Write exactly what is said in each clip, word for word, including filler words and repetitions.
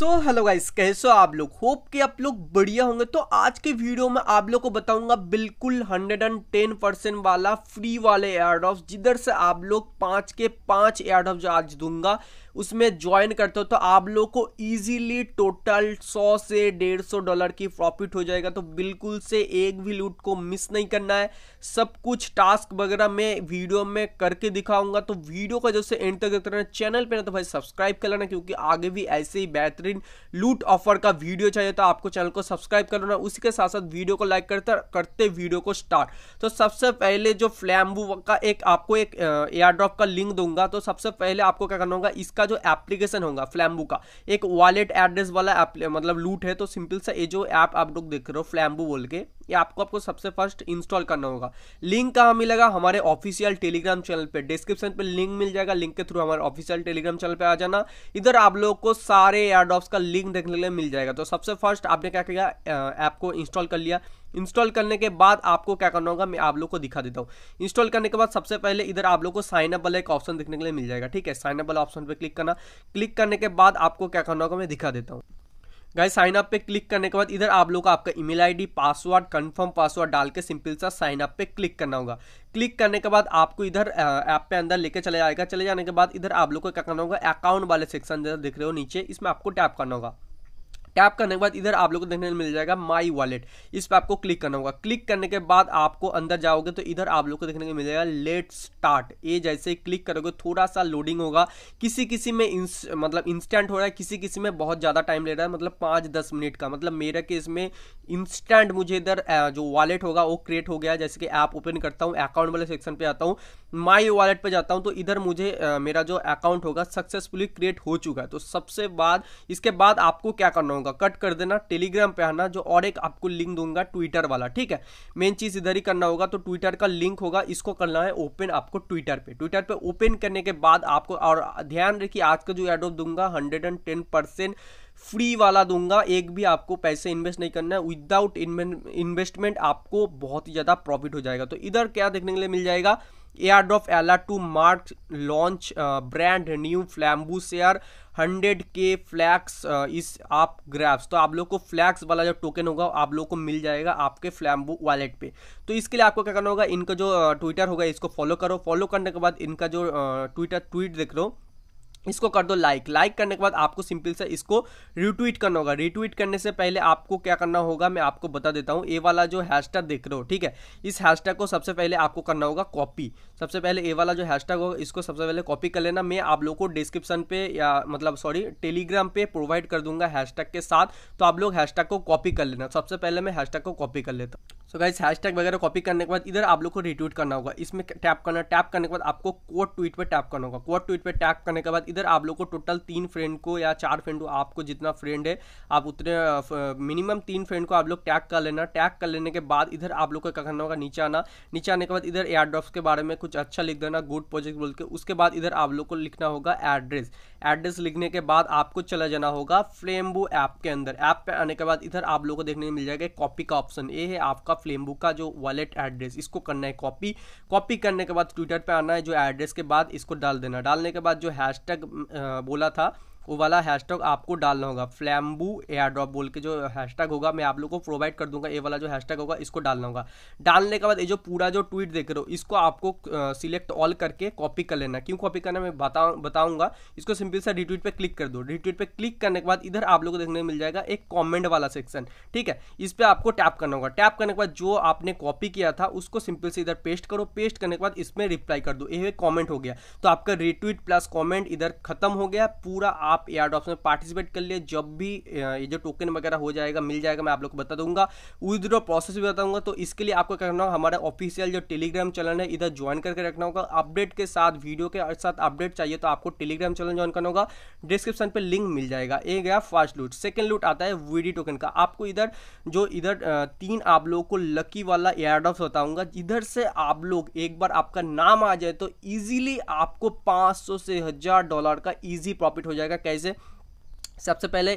So hello guys, कैसे हो आप लोग। होप कि आप लोग बढ़िया होंगे। तो आज के वीडियो में आप लोग को बताऊंगा बिल्कुल एक सौ दस परसेंट वाला फ्री वाले एयरड्रॉप्स, जिधर से आप लोग पाँच के पाँच एयरड्रॉप्स जो आज दूंगा उसमें ज्वाइन करते हो तो आप लोग को इजीली टोटल सौ से डेढ़ सौ डॉलर की प्रॉफिट हो जाएगा। तो बिल्कुल से एक भी लूट को मिस नहीं करना है। सब कुछ टास्क वगैरह मैं वीडियो में करके दिखाऊंगा। तो वीडियो का जैसे एंड तक देखते रहना। चैनल पर ना तो भाई सब्सक्राइब कर लेना, क्योंकि आगे भी ऐसे ही बेहतरीन लूट ऑफर का वीडियो चाहिए तो आपको चैनल को सब्सक्राइब कर लेना। उसी के साथ साथ वीडियो को लाइक करते करते वीडियो को स्टार्ट। तो सबसे पहले जो फ्लैम्बो का एक आपको एक एयरड्रॉप का लिंक दूंगा। तो सबसे पहले आपको क्या करना होगा, इसका जो एप्लीकेशन होगा फ्लैम्बो का, एक वॉलेट एड्रेस वाला मतलब लूट है। तो सिंपल सा ये जो ऐप आप लोग देख रहे हो फ्लैम्बो बोल के, ये आपको आपको सबसे फर्स्ट इंस्टॉल करना होगा। लिंक कहाँ मिलेगा, हमारे ऑफिशियल टेलीग्राम चैनल पे, डिस्क्रिप्शन पे लिंक मिल जाएगा। लिंक के थ्रू हमारे ऑफिशियल टेलीग्राम चैनल पे आ जाना। इधर आप लोगों को सारे एयरड्रॉप्स का लिंक देखने के लिए मिल जाएगा। तो सबसे फर्स्ट आपने क्या किया, ऐप को इंस्टॉल कर लिया। इंस्टॉल करने के बाद आपको क्या करना होगा, मैं आप लोग को दिखा देता हूँ। इंस्टॉल करने के बाद सबसे पहले इधर आप लोग को साइन अप वाला एक ऑप्शन देखने के लिए मिल जाएगा। ठीक है, साइन अप वाला ऑप्शन पर क्लिक करना। क्लिक करने के बाद आपको क्या करना होगा, मैं दिखा देता हूँ। गाइस, साइन अप पे क्लिक करने के बाद इधर आप लोग का आपका email ID, password, confirm password डाल के सिंपल सा साइन अप पे क्लिक करना होगा। क्लिक करने के बाद आपको इधर ऐप पे अंदर लेके चले जाएगा। चले जाने के बाद इधर आप लोग को क्या करना होगा, अकाउंट वाले सेक्शन जैसे दिख रहे हो नीचे, इसमें आपको टैप करना होगा। टैप करने के बाद इधर आप लोग को देखने मिल जाएगा माई वॉलेट, इस पर आपको क्लिक करना होगा। क्लिक करने के बाद आपको अंदर जाओगे तो इधर आप लोग को देखने को मिल जाएगा लेट स्टार्ट। ये जैसे ही क्लिक करोगे थोड़ा सा लोडिंग होगा। किसी किसी में इंस, मतलब इंस्टेंट हो रहा है, किसी किसी में बहुत ज़्यादा टाइम ले रहा है, मतलब पाँच दस मिनट का। मतलब मेरे केस में इंस्टेंट मुझे इधर जो वॉलेट होगा वो क्रिएट हो गया। जैसे कि ऐप ओपन करता हूँ, अकाउंट वाले सेक्शन पर आता हूँ, माई वॉलेट पर जाता हूँ तो इधर मुझे मेरा जो अकाउंट होगा सक्सेसफुली क्रिएट हो चुका है। तो सबसे बाद इसके बाद आपको क्या करना, कट कर देना, टेलीग्राम पे आना, जो और एक आपको लिंक दूंगा ट्विटर वाला। ठीक है, मेन चीज इधर ही करना होगा। तो ट्विटर का लिंक होगा, इसको करना है ओपन आपको ट्विटर पे। ट्विटर पे ओपन करने के बाद आपको, और ध्यान रखिए आज का जो एयरड्रॉप दूंगा एक सौ दस परसेंट फ्री वाला दूंगा, एक भी आपको पैसे इन्वेस्ट नहीं करना है। विदाउट इन्वेस्टमेंट आपको बहुत ही ज्यादा प्रॉफिट हो जाएगा। तो इधर क्या देखने के लिए मिल जाएगा, airdrop alert to mark launch brand new flambo share hundred के फ्लैक्स इस आप ग्रैब्स। तो आप लोग को फ्लैक्स वाला जो टोकन होगा आप लोग को मिल जाएगा आपके फ्लैम्बो वॉलेट पे। तो इसके लिए आपको क्या करना होगा, इनका जो ट्विटर होगा इसको फॉलो करो। फॉलो करने के बाद इनका जो ट्विटर ट्वीट देख रहे हो इसको कर दो लाइक। लाइक करने के बाद आपको सिंपल से इसको रिट्वीट करना होगा। रिट्वीट करने से पहले आपको क्या करना होगा मैं आपको बता देता हूँ। ए वाला जो हैशटैग देख रहे हो, ठीक है, इस हैशटैग को सबसे पहले आपको करना होगा कॉपी। सबसे पहले ए वाला जो हैशटैग होगा इसको सबसे पहले कॉपी कर लेना। मैं आप लोग को डिस्क्रिप्शन पे या मतलब सॉरी टेलीग्राम पे प्रोवाइड कर दूंगा हैशटैग के साथ। तो आप लोग हैशटैग को कॉपी कर लेना। सबसे पहले मैं हैशटैग को कॉपी कर लेता हूँ। सो गाइस, हैशटैग वगैरह कॉपी करने के बाद इधर आप लोग को रिट्वीट करना होगा, इसमें टैप करना। टैप करने के बाद आपको कोट ट्वीट पर टैप करना होगा। कोट ट्वीट पर टैप करने के बाद इधर आप लोग को टोटल तीन फ्रेंड को या चार फ्रेंड को, आपको जितना फ्रेंड है आप उतने मिनिमम तीन फ्रेंड को आप लोग टैग कर लेना। टैग कर लेने के बाद इधर आप लोग को क्या करना होगा, नीचे आना। नीचे आने के बाद इधर एयरड्रॉप्स के बारे में कुछ अच्छा लिख देना, गुड प्रोजेक्ट बोल के। उसके बाद इधर आप लोग को लिखना होगा एड्रेस। एड्रेस लिखने के बाद आपको चला जाना होगा फ्लैम्बो ऐप के अंदर। ऐप पे आने के बाद इधर आप लोग को देखने को मिल जाएगा कॉपी का ऑप्शन। ये है आपका फ्लैम्बो का जो वॉलेट एड्रेस, इसको करना है कॉपी। कॉपी करने के बाद ट्विटर पे आना है, जो एड्रेस के बाद इसको डाल देना। डालने के बाद जो हैशटैग बोला था वो वाला हैशटैग आपको डालना होगा, फ्लैम्बो एयरड्रॉप बोल के जो हैशटैग होगा मैं आप लोगों को प्रोवाइड कर दूंगा। ये वाला जो हैशटैग होगा इसको डालना होगा। डालने के बाद ये जो पूरा जो ट्वीट देख रहे हो इसको आपको सिलेक्ट ऑल करके कॉपी कर लेना। क्यों कॉपी करना मैं बताऊंगा। इसको सिंपल सा रिट्वीट पे क्लिक कर दो। रिट्वीट पे क्लिक करने के बाद इधर आप लोग को देखने मिल जाएगा एक कॉमेंट वाला सेक्शन। ठीक है, इस पर आपको टैप करना होगा। टैप करने के बाद जो आपने कॉपी किया था उसको सिंपल से इधर पेस्ट करो। पेस्ट करने के बाद इसमें रिप्लाई कर दो। ये कॉमेंट हो गया। तो आपका रिट्वीट प्लस कॉमेंट इधर खत्म हो गया। पूरा आप एयरड्रॉप्स में पार्टिसिपेट कर लिए। जब भी ये जो टोकन वगैरह हो जाएगा मिल जाएगा मैं आप लोग को बता दूंगा। विदड्रॉ प्रोसेस भी बताऊंगा। तो इसके लिए आपको करना होगा हमारा ऑफिशियल जो टेलीग्राम चैनल है इधर ज्वाइन करके रखना होगा। अपडेट के साथ, वीडियो के साथ अपडेट चाहिए तो आपको टेलीग्राम चैनल ज्वाइन करना होगा। डिस्क्रिप्शन पर लिंक मिल जाएगा। ये गया फर्स्ट लूट। सेकेंड लूट आता है वीडी टोकन का। आपको इधर जो इधर तीन आप लोग को लकी वाला एयरड्रॉप्स बताऊंगा। इधर से आप लोग एक बार आपका नाम आ जाए तो ईजिली आपको पाँच सौ से हजार डॉलर का ईजी प्रॉफिट हो जाएगा। कैसे, सबसे पहले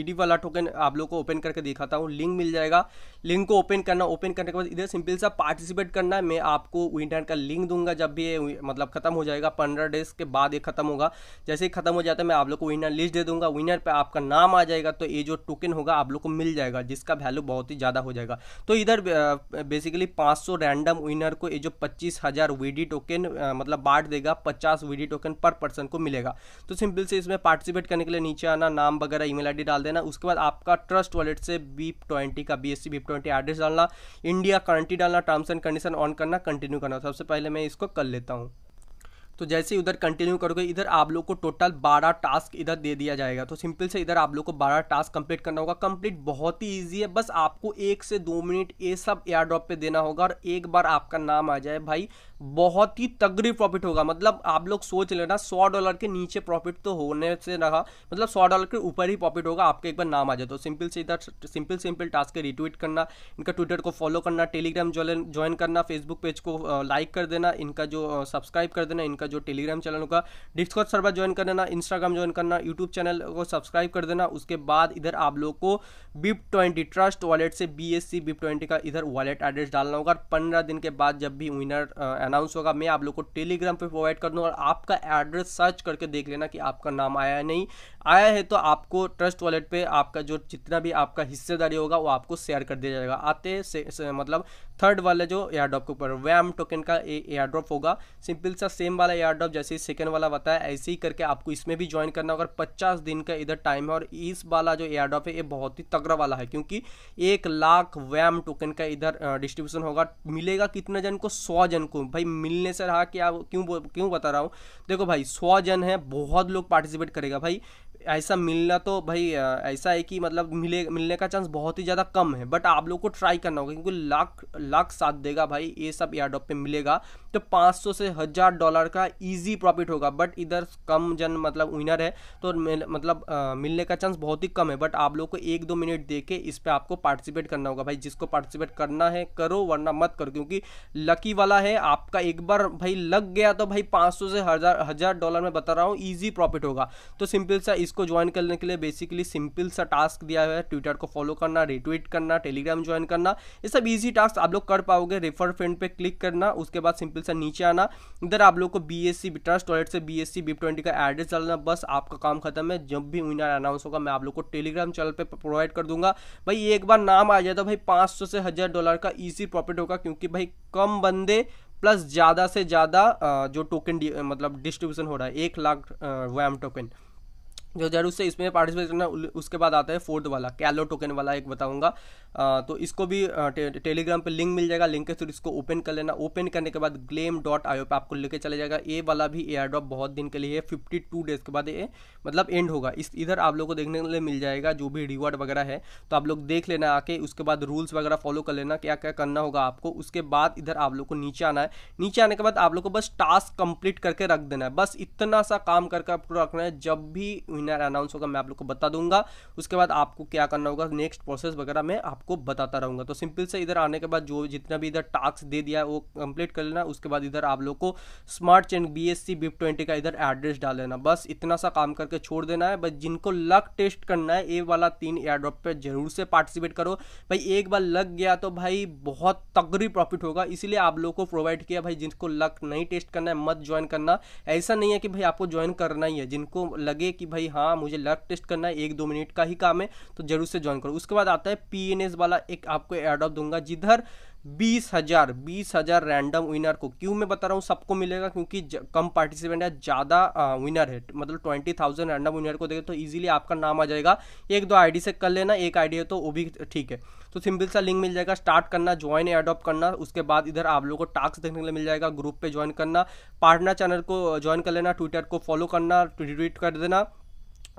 ईडी वाला टोकन आप लोगों को ओपन करके दिखाता हूँ, लिंक मिल जाएगा, लिंक को ओपन करना। ओपन करने के बाद इधर सिंपल सा पार्टिसिपेट करना है। मैं आपको विनर का लिंक दूंगा जब भी ये मतलब खत्म हो जाएगा, पंद्रह डेज के बाद ये खत्म होगा। जैसे ही खत्म हो जाता है मैं आप लोग को विनर लिस्ट दे दूंगा, विनर पर आपका नाम आ जाएगा तो ये जो टोकन होगा आप लोग को मिल जाएगा जिसका वैल्यू बहुत ही ज़्यादा हो जाएगा। तो इधर बेसिकली पाँच सौ रैंडम विनर को ये जो पच्चीस हज़ार वी डी टोकन मतलब बांट देगा, पचास वी डी टोकन पर पर्सन को मिलेगा। तो सिंपल से इसमें पार्टिसिपेट करने के लिए नीचे आना, नाम वगैरह ईमेल आईडी डाल देना। उसके बाद आपका ट्रस्ट वॉलेट से बीप ट्वेंटी का B S C BEP twenty address डालना, इंडिया करंटी डालना, टर्म्स एंड कंडीशन ऑन करना, कंटिन्यू करना। सबसे पहले मैं इसको कर लेता हूँ। तो जैसे ही उधर कंटिन्यू करोगे इधर आप लोग को टोटल बारह टास्क इधर दे दिया जाएगा। तो सिंपल से इधर आप लोग को बारह टास्क कंप्लीट करना होगा। कंप्लीट बहुत ही इजी है, बस आपको एक से दो मिनट ये सब एयर ड्रॉप पे देना होगा और एक बार आपका नाम आ जाए भाई बहुत ही तगड़ी प्रॉफिट होगा। मतलब आप लोग सोच लेना सौ डॉलर के नीचे प्रॉफिट तो होने से रहा, मतलब सौ डॉलर के ऊपर ही प्रॉफिट होगा आपके एक बार नाम आ जाए। तो सिंपल से इधर सिंपल सिंपल टास्क के रिट्वीट करना, इनका ट्विटर को फॉलो करना, टेलीग्राम ज्वाइन करना, फेसबुक पेज को लाइक कर देना, इनका जो सब्सक्राइब कर देना, इनका जो टेलीग्राम चैनल होगा, डिस्कॉर्ड सर्वर ज्वाइन कर देना, इंस्टाग्राम ज्वाइन करना, यूट्यूब चैनल को सब्सक्राइब कर देना। उसके बाद इधर आप लोग को बीप ट्वेंटी ट्रस्ट वॉलेट से B S C BEP twenty का इधर वॉलेट एड्रेस डालना होगा। और पंद्रह दिन के बाद जब भी विनर अनाउंस होगा मैं आप लोग को टेलीग्राम पे प्रोवाइड कर दूँगा और आपका एड्रेस सर्च करके देख लेना कि आपका नाम आया है नहीं आया है। तो आपको ट्रस्ट वॉलेट पे आपका जो जितना भी आपका हिस्सेदारी होगा वो आपको शेयर कर दिया जाएगा। आते से, से, मतलब थर्ड वाले जो एयरड्रॉप के ऊपर वैम टोकन का एयरड्रॉप होगा, सिंपल सा सेम वाला एयरड्रॉप जैसे सेकंड वाला बताया ऐसे ही करके आपको इसमें भी ज्वाइन करना होगा। पचास दिन का इधर टाइम है और इस वाला जो एयरड्रॉप है ये बहुत ही तगड़ा वाला है क्योंकि एक लाख वैम टोकन का इधर डिस्ट्रीब्यूशन होगा। मिलेगा कितने जन को? सौ जन को। भाई मिलने से रहा कि आप क्यों क्यों बता रहा हूँ, देखो भाई सौ जन है, बहुत लोग पार्टिसिपेट करेगा भाई। ऐसा मिलना तो भाई ऐसा है कि मतलब मिले मिलने का चांस बहुत ही ज़्यादा कम है, बट आप लोग को ट्राई करना होगा क्योंकि लाख लाख साथ देगा भाई ये सब एयरड्रॉप पे मिलेगा। तो पाँच सौ से हज़ार डॉलर का इजी प्रॉफिट होगा, बट इधर कम जन मतलब विनर है तो मतलब आ, मिलने का चांस बहुत ही कम है। बट आप लोग को एक दो मिनट दे के इस पर आपको पार्टिसिपेट करना होगा भाई। जिसको पार्टिसिपेट करना है करो, वरना मत करो क्योंकि लकी वाला है। आपका एक बार भाई लग गया तो भाई पाँच सौ से हज़ार हज़ार डॉलर में बता रहा हूँ ईजी प्रॉफिट होगा। तो सिंपल सा इसको ज्वाइन करने के लिए बेसिकली सिंपल सा टास्क दिया हुआ है, ट्विटर को फॉलो करना, रिट्वीट करना, टेलीग्राम ज्वाइन करना, ये सब इजी टास्क आप लोग कर पाओगे। रेफर फ्रेंड पे क्लिक करना, उसके बाद सिंपल सा नीचे आना, इधर आप लोग को B S C trust wallet से B S C BEP twenty का एड्रेस डालना, बस आपका काम खत्म है। जब भी विनर अनाउंस होगा मैं आप लोग को टेलीग्राम चैनल पर प्रोवाइड कर दूंगा भाई। एक बार नाम आ जाए तो भाई पाँच सौ से हज़ार डॉलर का ईजी प्रॉफिट होगा क्योंकि भाई कम बंदे प्लस ज़्यादा से ज़्यादा जो टोकन मतलब डिस्ट्रीब्यूशन हो रहा है एक लाख वैम टोकन, जो जरूर से इसमें पार्टिसिपेट करना। उसके बाद आता है फोर्थ वाला कैलो टोकन वाला एक बताऊंगा। आ, तो इसको भी टे, टेलीग्राम पे लिंक मिल जाएगा, लिंक के थ्रू इसको ओपन कर लेना। ओपन करने के बाद ग्लेम डॉट आईओ पे आपको लेके चले जाएगा। ए वाला भी एयर ड्रॉप बहुत दिन के लिए है, फिफ्टी टू डेज के बाद ये मतलब एंड होगा। इस इधर आप लोग को देखने के लिए मिल जाएगा जो भी रिवॉर्ड वगैरह है, तो आप लोग देख लेना आके। उसके बाद रूल्स वगैरह फॉलो कर लेना क्या क्या करना होगा आपको। उसके बाद इधर आप लोग को नीचे आना है, नीचे आने के बाद आप लोग को बस टास्क कंप्लीट करके रख देना है, बस इतना सा काम करके आपको रखना है। जब भी विनर अनाउंस होगा मैं आप लोग को बता दूंगा। उसके बाद आपको क्या करना होगा नेक्स्ट प्रोसेस वगैरह मैं आपको बताता रहूंगा। तो सिंपल से इधर आने के बाद जो जितना भी इधर टास्क दे दिया है वो कंप्लीट कर लेना। उसके बाद इधर आप लोग को smart chain B S C BEP twenty का इधर एड्रेस डाल लेना, बस इतना सा काम करके छोड़ देना है। बस जिनको लक टेस्ट करना है ए वाला तीन एयर ड्रॉप पर जरूर से पार्टिसिपेट करो भाई। एक बार लग गया तो भाई बहुत तगड़ी प्रॉफिट होगा, इसीलिए आप लोग को प्रोवाइड किया भाई। जिनको लक नहीं टेस्ट करना है मत ज्वाइन करना, ऐसा नहीं है कि भाई आपको ज्वाइन करना ही है। जिनको लगे कि भाई हाँ मुझे लक टेस्ट करना है, एक दो मिनट का ही काम है, तो जरूर से ज्वाइन करो। उसके बाद आता है पीएनएस वाला एक आपको एडॉप दूंगा जिधर बीस हज़ार बीस हज़ार रैंडम विनर को, क्यों मैं बता रहा हूँ सबको मिलेगा क्योंकि कम पार्टिसिपेंट है ज़्यादा विनर है। मतलब ट्वेंटी थाउजेंड रैंडम विनर को देखे तो इजीली आपका नाम आ जाएगा। एक दो आईडी से कर लेना, एक आईडी है तो वो भी ठीक है। तो सिंपल सा लिंक मिल जाएगा, स्टार्ट करना, ज्वाइन एडॉप्ट करना। उसके बाद इधर आप लोगों को टास्क देखने के लिए मिल जाएगा, ग्रुप पे ज्वाइन करना, पार्टनर चैनल को ज्वाइन कर लेना, ट्विटर को फॉलो करना, ट्वीट कर देना।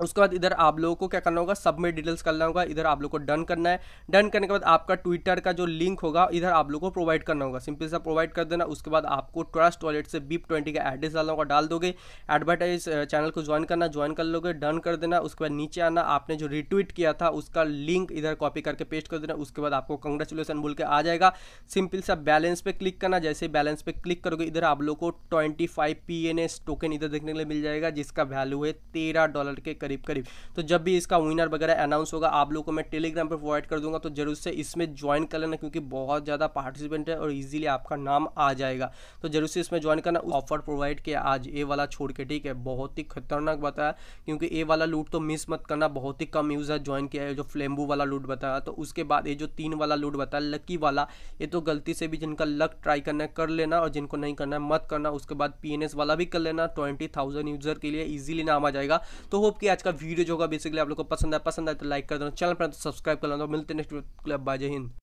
उसके बाद इधर आप लोगों को क्या करना होगा सबमिट डिटेल्स करना होगा। इधर आप लोग को डन करना है, डन करने के बाद आपका ट्विटर का जो लिंक होगा इधर आप लोग को प्रोवाइड करना होगा, सिंपल सा प्रोवाइड कर देना। उसके बाद आपको ट्रस्ट वॉलेट से बीप ट्वेंटी का एड्रेस डालना होगा, डाल दोगे। एडवर्टाइज चैनल को ज्वाइन करना, ज्वाइन कर लोगे, डन कर देना। उसके बाद नीचे आना, आपने जो रिट्वीट किया था उसका लिंक इधर कॉपी करके पेस्ट कर देना। उसके बाद आपको कंग्रेचुलेसन बोल के आ जाएगा, सिंपल सा बैलेंस पे क्लिक करना। जैसे बैलेंस पे क्लिक करोगे इधर आप लोग को twenty five P N S token इधर देखने के लिए मिल जाएगा जिसका वैल्यू है तेरह डॉलर के करीब करीब। तो जब भी इसका विनर वगैरह अनाउंस होगा आप लोगों को मैं टेलीग्राम पर प्रोवाइड कर दूंगा, तो जरूर से इसमें ज्वाइन कर लेना क्योंकि बहुत ज़्यादा पार्टिसिपेंट है और ईजिली आपका नाम आ जाएगा। तो जरूर से इसमें ज्वाइन करना। ऑफर प्रोवाइड किया आज ए वाला छोड़ के, ठीक है, बहुत ही खतरनाक बताया क्योंकि ए वाला लूट तो मिस मत करना, बहुत ही कम यूज़र ज्वाइन किया है। जो फ्लेम्बो वाला लूट बताया, तो उसके बाद ये जो तीन वाला लूट बताया लकी वाला, ये तो गलती से भी जिनका लक ट्राई करना है कर लेना और जिनको नहीं करना है मत करना। उसके बाद पीएनएस वाला भी कर लेना, ट्वेंटी थाउजेंड यूजर के लिए इजीली नाम आ जाएगा। तो होप कि आज का वीडियो जो होगा बेसिकली आप लोग को पसंद है, पसंद आए तो लाइक कर देना, चैनल पर सब्सक्राइब कर लेना। मिलते हैं नेक्स्ट वीडियो, बाय, जय हिंद।